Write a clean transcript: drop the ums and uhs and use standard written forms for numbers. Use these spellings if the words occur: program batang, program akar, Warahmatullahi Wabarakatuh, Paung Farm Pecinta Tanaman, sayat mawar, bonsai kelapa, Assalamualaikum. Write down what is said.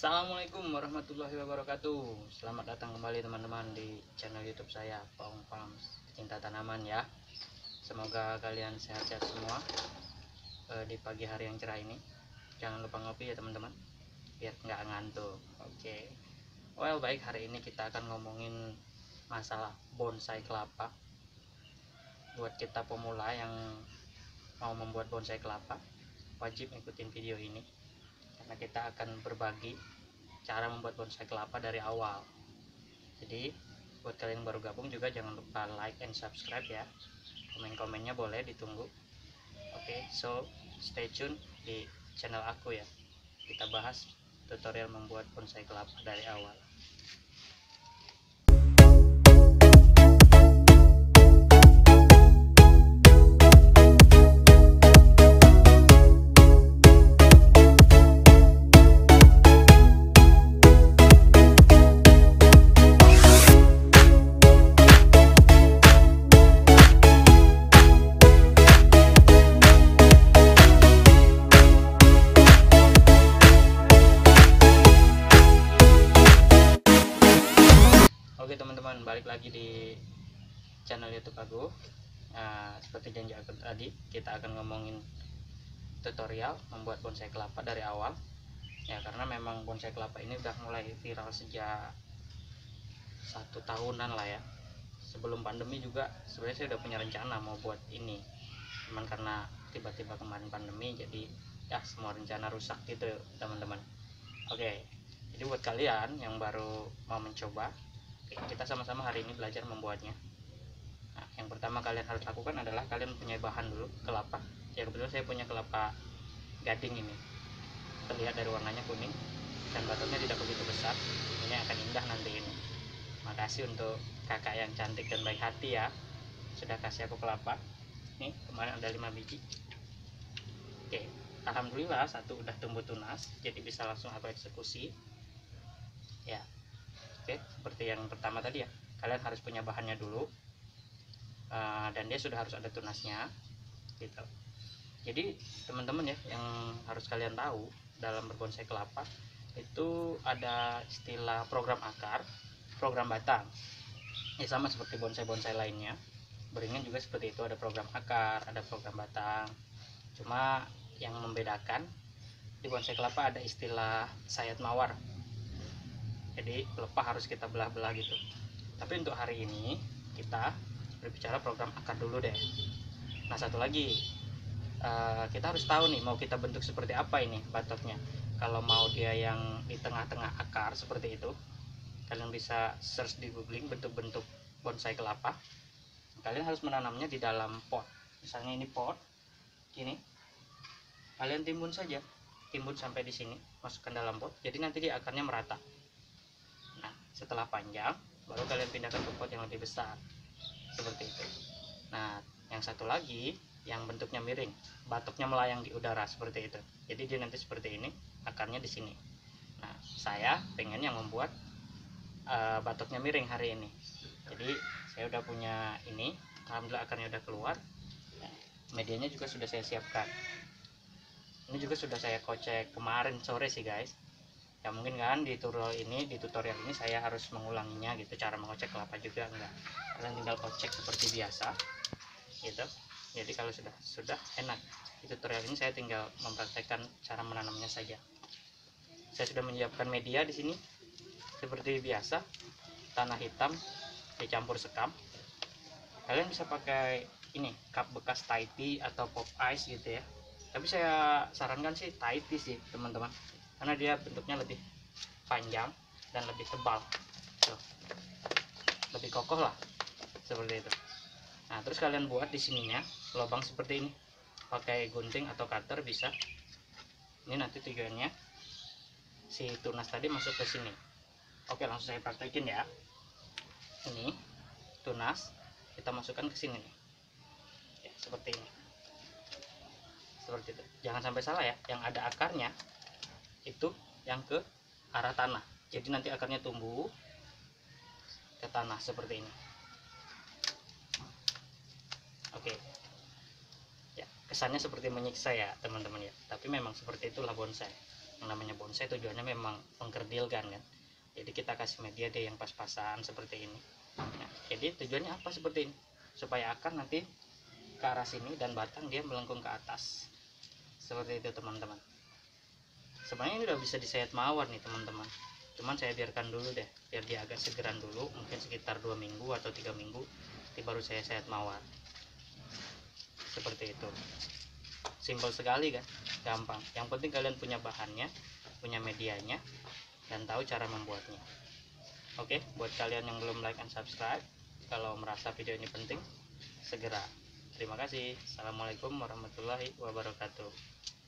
Assalamualaikum warahmatullahi wabarakatuh. Selamat datang kembali teman-teman di channel YouTube saya, Paung Farm Pecinta Tanaman ya. Semoga kalian sehat-sehat semua di pagi hari yang cerah ini. Jangan lupa ngopi ya teman-teman, biar nggak ngantuk. Oke. Well, baik, hari ini kita akan ngomongin masalah bonsai kelapa. Buat kita pemula yang mau membuat bonsai kelapa, wajib ikutin video ini. Nah, kita akan berbagi cara membuat bonsai kelapa dari awal. Jadi buat kalian yang baru gabung juga jangan lupa like and subscribe ya. Komen-komennya boleh ditunggu. Oke, so stay tune di channel aku ya. Kita bahas tutorial membuat bonsai kelapa dari awal. Channel YouTube aku, seperti janji aku tadi, kita akan ngomongin tutorial membuat bonsai kelapa dari awal ya, karena memang bonsai kelapa ini udah mulai viral sejak 1 tahunan lah ya. Sebelum pandemi juga sebenarnya saya udah punya rencana mau buat ini, cuman karena tiba-tiba kemarin pandemi jadi ya semua rencana rusak gitu teman-teman. Oke, jadi buat kalian yang baru mau mencoba, kita sama-sama hari ini belajar membuatnya. Nah, yang pertama kalian harus lakukan adalah kalian punya bahan dulu, kelapa ya. Kebetulan saya punya kelapa gading, ini terlihat dari warnanya kuning dan batangnya tidak begitu besar. Ini akan indah nanti ini. Makasih untuk kakak yang cantik dan baik hati ya, sudah kasih aku kelapa. Nih kemarin ada 5 biji. Oke, alhamdulillah 1 udah tumbuh tunas, jadi bisa langsung aku eksekusi ya. Oke, seperti yang pertama tadi ya, kalian harus punya bahannya dulu. Dan dia sudah harus ada tunasnya gitu. Jadi teman-teman ya, yang harus kalian tahu dalam berbonsai kelapa itu ada istilah program akar, program batang ya, sama seperti bonsai-bonsai lainnya. Beringin juga seperti itu, ada program akar, ada program batang. Cuma yang membedakan di bonsai kelapa ada istilah sayat mawar. Jadi pelepah harus kita belah-belah gitu. Tapi untuk hari ini kita berbicara program akar dulu deh. Nah, satu lagi kita harus tahu nih, mau kita bentuk seperti apa ini batangnya. Kalau mau dia yang di tengah-tengah akar seperti itu, kalian bisa search di googling bentuk-bentuk bonsai kelapa. Kalian harus menanamnya di dalam pot. Misalnya ini pot, gini. Kalian timbun saja, timbun sampai di sini, masukkan dalam pot. Jadi nanti dia akarnya merata. Nah, setelah panjang, baru kalian pindahkan ke pot yang lebih besar. Seperti itu. Nah, yang satu lagi yang bentuknya miring, batoknya melayang di udara seperti itu. Jadi dia nanti seperti ini, akarnya di sini. Nah, saya pengen yang membuat batoknya miring hari ini. Jadi saya udah punya ini, alhamdulillah akarnya udah keluar. Medianya juga sudah saya siapkan. Ini juga sudah saya kocek kemarin sore sih guys. Ya mungkin kan di tutorial ini saya harus mengulanginya gitu, cara mengocek kelapa juga enggak. Kalian tinggal kocek seperti biasa gitu. Jadi kalau sudah enak. Di tutorial ini saya tinggal mempraktekkan cara menanamnya saja. Saya sudah menyiapkan media di sini seperti biasa, tanah hitam dicampur sekam. Kalian bisa pakai ini cup bekas Thai tea atau pop ice gitu ya. Tapi saya sarankan sih Thai tea sih teman-teman, karena dia bentuknya lebih panjang dan lebih tebal. Tuh, lebih kokoh lah seperti itu. Nah, terus kalian buat di sininya lubang seperti ini, pakai gunting atau cutter bisa. Ini nanti tujuannya si tunas tadi masuk ke sini. Oke, langsung saya praktekin ya. Ini tunas kita masukkan ke sini nih. Ya, seperti ini, seperti itu. Jangan sampai salah ya, yang ada akarnya itu yang ke arah tanah. Jadi nanti akarnya tumbuh ke tanah seperti ini. Oke. Ya, kesannya seperti menyiksa ya, teman-teman ya. Tapi memang seperti itulah bonsai. yang namanya bonsai tujuannya memang mengkerdilkan kan, jadi kita kasih media deh yang pas-pasan seperti ini. Nah, jadi tujuannya apa seperti ini, supaya akar nanti ke arah sini dan batang dia melengkung ke atas seperti itu teman-teman. Sebenarnya ini udah bisa disayat mawar nih teman-teman, cuman saya biarkan dulu deh biar dia agak segeran dulu, mungkin sekitar 2 minggu atau 3 minggu nanti baru saya sayat mawar seperti itu. Simpel sekali kan, gampang, yang penting kalian punya bahannya, punya medianya, dan tahu cara membuatnya. Oke, buat kalian yang belum like and subscribe, kalau merasa video ini penting, segera. Terima kasih. Assalamualaikum warahmatullahi wabarakatuh.